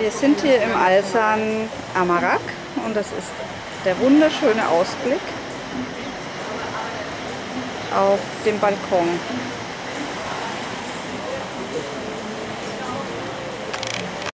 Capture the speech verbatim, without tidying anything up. Wir sind hier im Allsun Amarac und das ist der wunderschöne Ausblick auf dem Balkon.